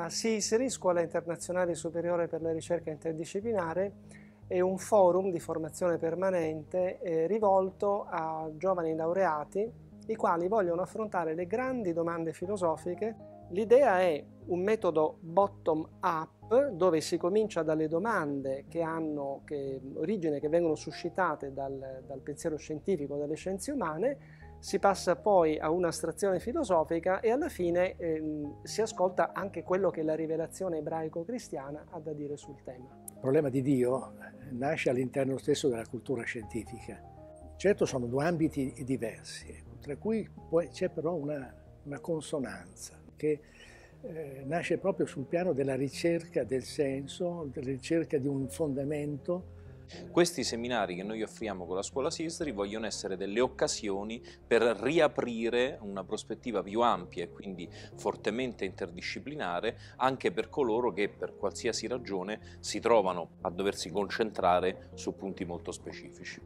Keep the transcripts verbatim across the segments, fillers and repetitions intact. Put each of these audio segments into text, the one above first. La SISRI, Scuola Internazionale Superiore per la Ricerca Interdisciplinare, è un forum di formazione permanente eh, rivolto a giovani laureati i quali vogliono affrontare le grandi domande filosofiche. L'idea è un metodo bottom-up, dove si comincia dalle domande che hanno che, origine, che vengono suscitate dal, dal pensiero scientifico, dalle scienze umane, si passa poi a un'astrazione filosofica e alla fine eh, si ascolta anche quello che la rivelazione ebraico-cristiana ha da dire sul tema. Il problema di Dio nasce all'interno stesso della cultura scientifica. Certo, sono due ambiti diversi, tra cui c'è però una, una consonanza, che eh, nasce proprio sul piano della ricerca del senso, della ricerca di un fondamento. Questi seminari che noi offriamo con la Scuola SISRI vogliono essere delle occasioni per riaprire una prospettiva più ampia e quindi fortemente interdisciplinare anche per coloro che per qualsiasi ragione si trovano a doversi concentrare su punti molto specifici.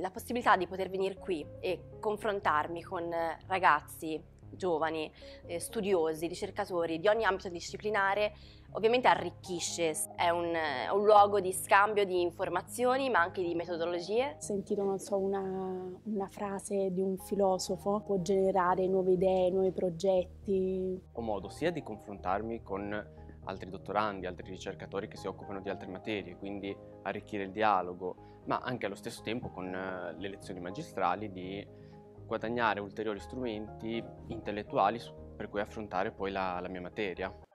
La possibilità di poter venire qui e confrontarmi con ragazzi giovani, eh, studiosi, ricercatori di ogni ambito disciplinare ovviamente arricchisce, è un, è un luogo di scambio di informazioni ma anche di metodologie. Sentire, non so, una, una frase di un filosofo può generare nuove idee, nuovi progetti. Ho modo sia di confrontarmi con altri dottorandi, altri ricercatori che si occupano di altre materie, quindi arricchire il dialogo, ma anche allo stesso tempo con le lezioni magistrali di guadagnare ulteriori strumenti intellettuali per cui affrontare poi la, la mia materia.